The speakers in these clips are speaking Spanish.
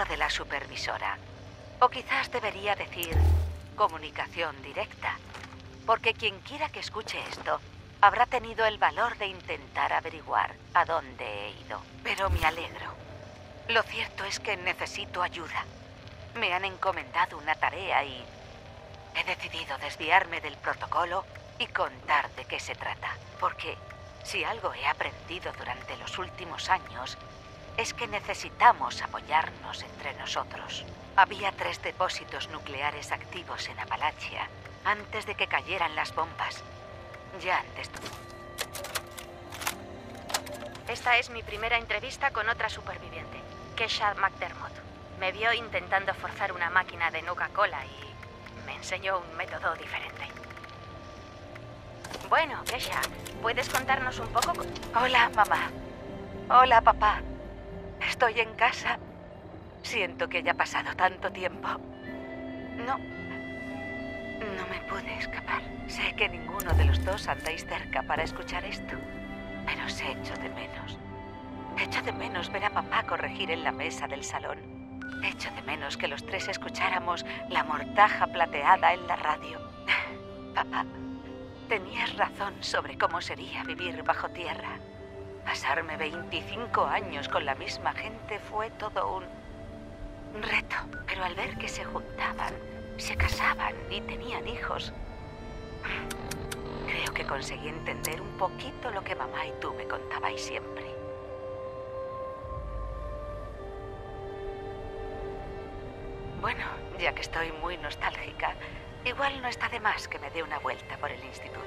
registro de la supervisora. O quizás debería decir comunicación directa, porque quien quiera que escuche esto habrá tenido el valor de intentar averiguar a dónde he ido. Pero me alegro. Lo cierto es que necesito ayuda. Me han encomendado una tarea y he decidido desviarme del protocolo y contar de qué se trata. Porque si algo he aprendido durante los últimos años es que necesitamos apoyarnos entre nosotros. Había 3 depósitos nucleares activos en Apalachia antes de que cayeran las bombas. Ya antes. Esta es mi primera entrevista con otra superviviente, Kesha McDermott. Me vio intentando forzar una máquina de Nuka-Cola y me enseñó un método diferente. Bueno, Kesha, ¿puedes contarnos un poco? Hola, mamá. Hola, papá. Estoy en casa. Siento que haya pasado tanto tiempo. No me pude escapar. Sé que ninguno de los dos andáis cerca para escuchar esto, pero os echo de menos. Echo de menos ver a papá corregir en la mesa del salón. Echo de menos que los 3 escucháramos la mortaja plateada en la radio. Papá, tenías razón sobre cómo sería vivir bajo tierra. Pasarme 25 años con la misma gente fue todo un reto, pero al ver que se juntaban, se casaban y tenían hijos, creo que conseguí entender un poquito lo que mamá y tú me contabais siempre. Bueno, ya que estoy muy nostálgica, igual no está de más que me dé una vuelta por el instituto.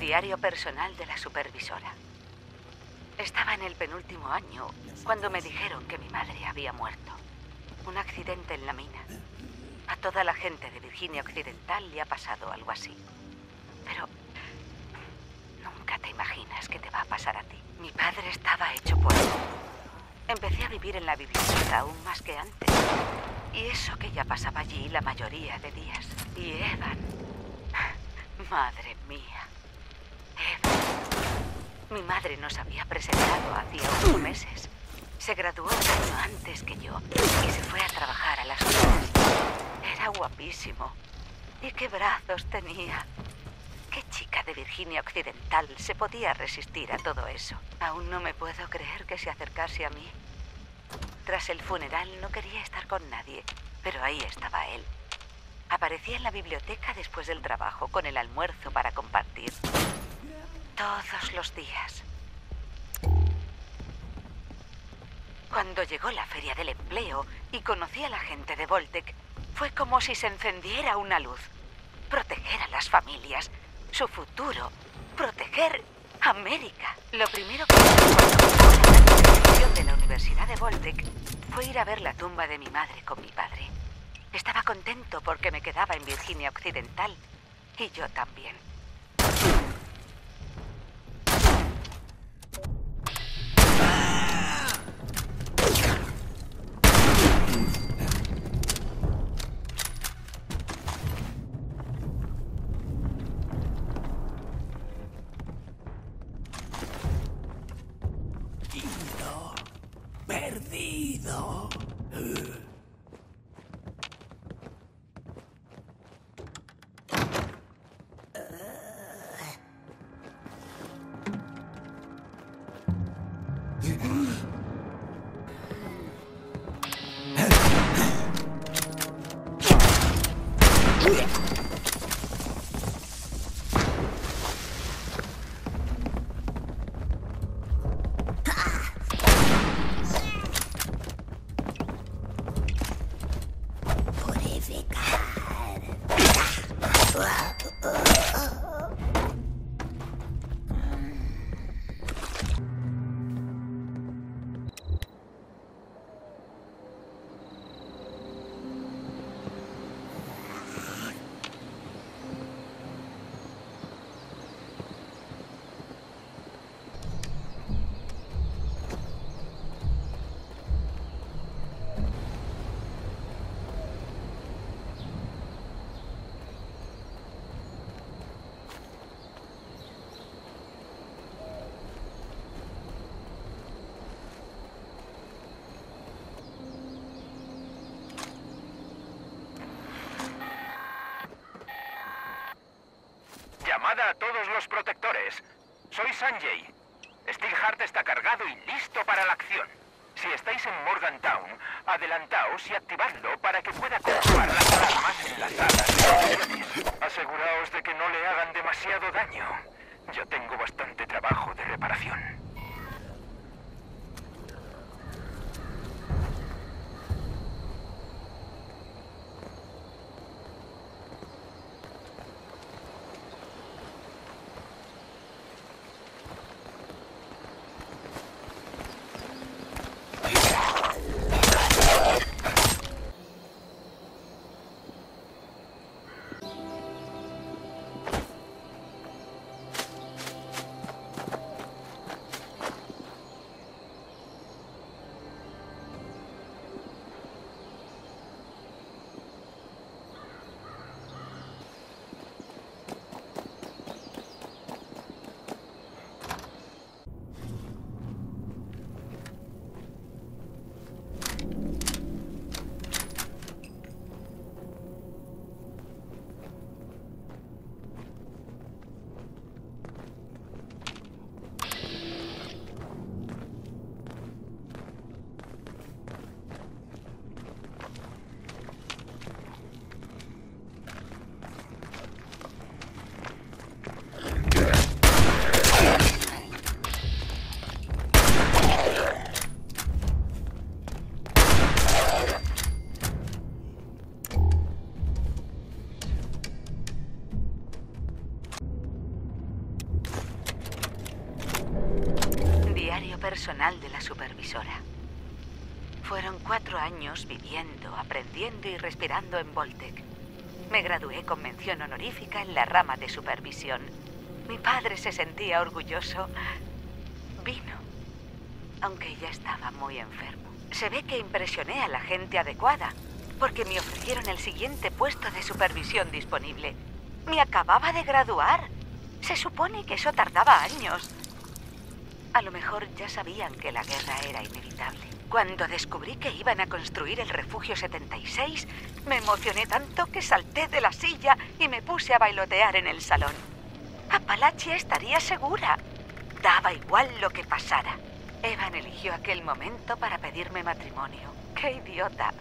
Diario personal de la supervisora. Estaba en el penúltimo año cuando me dijeron que mi madre había muerto. Un accidente en la mina. A toda la gente de Virginia Occidental le ha pasado algo así. Pero nunca te imaginas que te va a pasar a ti. Mi padre estaba hecho polvo. Empecé a vivir en la vivienda aún más que antes. Y eso que ya pasaba allí la mayoría de días. Y Evan. Madre mía. Mi madre nos había presentado hacía 8 meses. Se graduó un año antes que yo y se fue a trabajar a las obras. Era guapísimo. ¿Y qué brazos tenía? ¿Qué chica de Virginia Occidental se podía resistir a todo eso? Aún no me puedo creer que se acercase a mí. Tras el funeral no quería estar con nadie, pero ahí estaba él. Aparecía en la biblioteca después del trabajo con el almuerzo para compartir. Todos los días. Cuando llegó la feria del empleo y conocí a la gente de Vault-Tec, fue como si se encendiera una luz. Proteger a las familias, su futuro, proteger América. Lo primero que hice cuando la dirección de la Universidad de Vault-Tec fue ir a ver la tumba de mi madre con mi padre. Estaba contento porque me quedaba en Virginia Occidental. Y yo también. A todos los protectores. Soy Sanjay. Steelheart está cargado y listo para la acción. Si estáis en Morgantown, adelantaos y activadlo para que pueda comprobar las alarmas enlazadas. Aseguraos de que no le hagan demasiado daño. Yo tengo bastante trabajo de reparación. Personal de la supervisora. Fueron 4 años viviendo, aprendiendo y respirando en Vault-Tec. Me gradué con mención honorífica en la rama de supervisión. Mi padre se sentía orgulloso. Vino. Aunque ya estaba muy enfermo. Se ve que impresioné a la gente adecuada, porque me ofrecieron el siguiente puesto de supervisión disponible. Me acababa de graduar. Se supone que eso tardaba años. A lo mejor ya sabían que la guerra era inevitable. Cuando descubrí que iban a construir el refugio 76, me emocioné tanto que salté de la silla y me puse a bailotear en el salón. Apalachia estaría segura. Daba igual lo que pasara. Evan eligió aquel momento para pedirme matrimonio. ¡Qué idiota!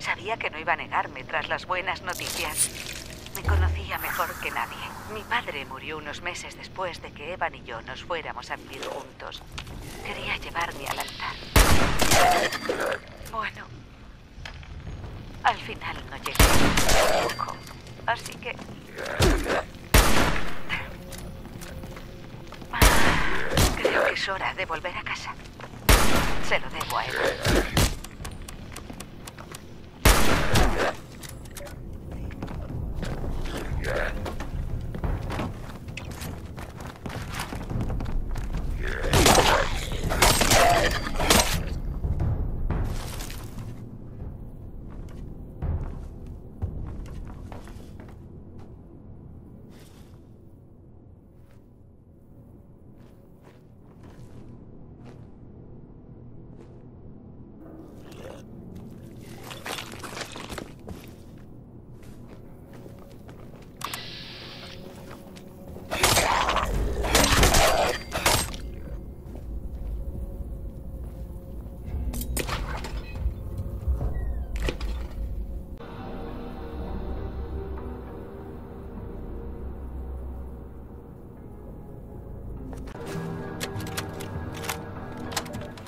Sabía que no iba a negarme tras las buenas noticias. Me conocía mejor que nadie. Mi padre murió unos meses después de que Evan y yo nos fuéramos a vivir juntos. Quería llevarme al altar. Bueno, al final no llegué. Ojo. Así que... de volver a casa. Se lo debo a él.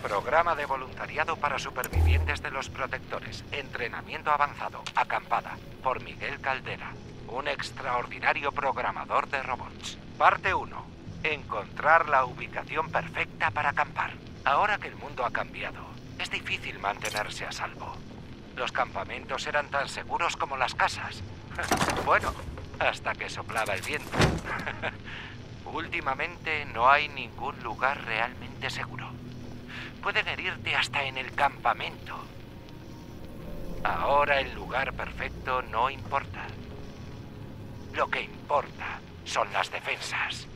Programa de voluntariado para supervivientes de los protectores. Entrenamiento avanzado. Acampada. Por Miguel Caldera. Un extraordinario programador de robots. Parte 1. Encontrar la ubicación perfecta para acampar. Ahora que el mundo ha cambiado, es difícil mantenerse a salvo. Los campamentos eran tan seguros como las casas. Bueno, hasta que soplaba el viento. Últimamente no hay ningún lugar realmente seguro. Pueden herirte hasta en el campamento. Ahora el lugar perfecto no importa. Lo que importa son las defensas.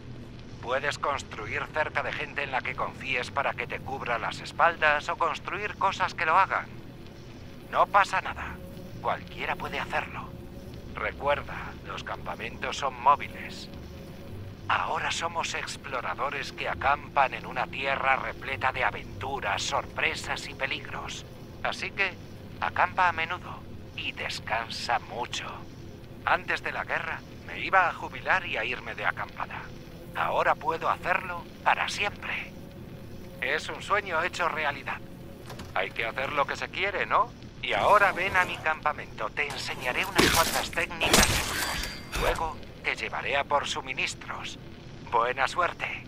Puedes construir cerca de gente en la que confíes para que te cubra las espaldas o construir cosas que lo hagan. No pasa nada. Cualquiera puede hacerlo. Recuerda, los campamentos son móviles. Ahora somos exploradores que acampan en una tierra repleta de aventuras, sorpresas y peligros. Así que, acampa a menudo y descansa mucho. Antes de la guerra, me iba a jubilar y a irme de acampada. Ahora puedo hacerlo para siempre. Es un sueño hecho realidad. Hay que hacer lo que se quiere, ¿no? Y ahora ven a mi campamento. Te enseñaré unas cuantas técnicas de juegos. Luego... te llevaré a por suministros. Buena suerte.